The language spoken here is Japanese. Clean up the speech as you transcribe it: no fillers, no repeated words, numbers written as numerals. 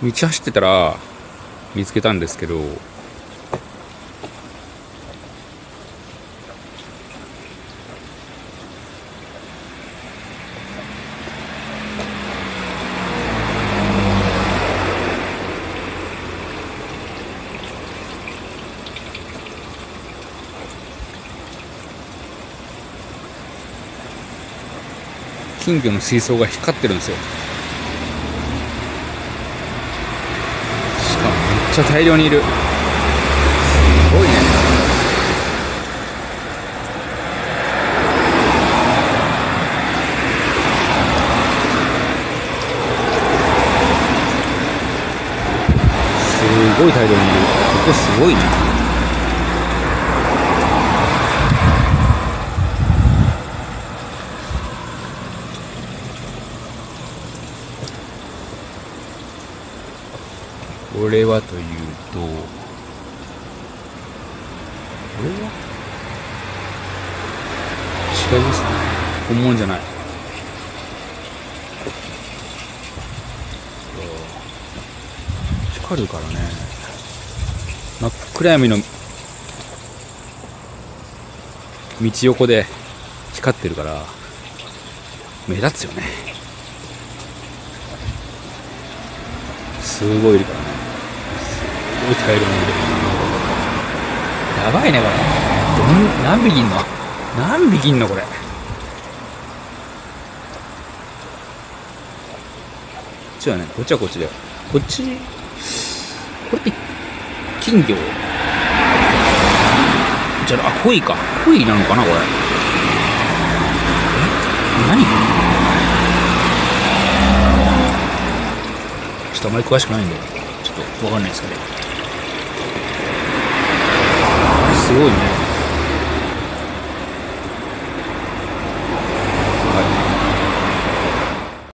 道走ってたら見つけたんですけど、金魚の水槽が光ってるんですよ。しかもめっちゃ大量にいる。すごいね。すごい大量にいる。ここすごいね。これはというと、これは違いますね。本物じゃない。光るからね。真っ暗闇の道横で光ってるから目立つよね。すごいいるからね。やばいねこれ。何匹いんの？何匹いんのこれ。こっちはこっちだよ。こっち、これって金魚じゃあ、あ、鯉か。鯉なのかなこれ。何？ちょっとあまり詳しくないんでちょっと分かんないですけど。すごいね。